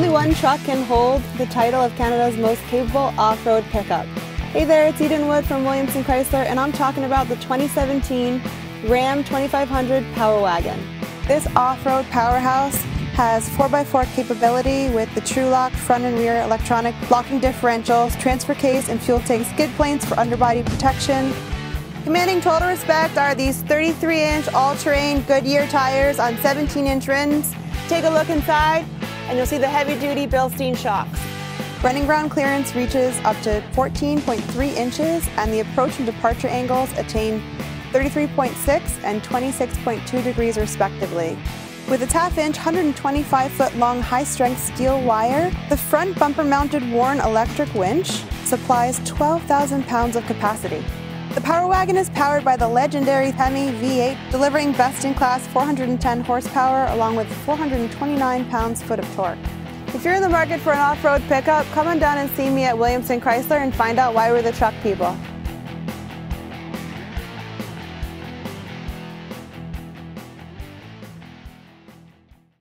Only one truck can hold the title of Canada's most capable off-road pickup. Hey there, it's Eden Wood from Williamson Chrysler, and I'm talking about the 2017 Ram 2500 Power Wagon. This off-road powerhouse has 4x4 capability with the TruLock front and rear electronic locking differentials, transfer case and fuel tank skid plates for underbody protection. Commanding total respect are these 33-inch all-terrain Goodyear tires on 17-inch rims. Take a look inside and you'll see the heavy-duty Bilstein shocks. Running ground clearance reaches up to 14.3 inches and the approach and departure angles attain 33.6 and 26.2 degrees respectively. With its half-inch, 125-foot-long high-strength steel wire, the front bumper-mounted Warn electric winch supplies 12,000 pounds of capacity. The Power Wagon is powered by the legendary Hemi V8, delivering best-in-class 410 horsepower along with 429 pounds-foot of torque. If you're in the market for an off-road pickup, come on down and see me at Williamson Chrysler and find out why we're the truck people.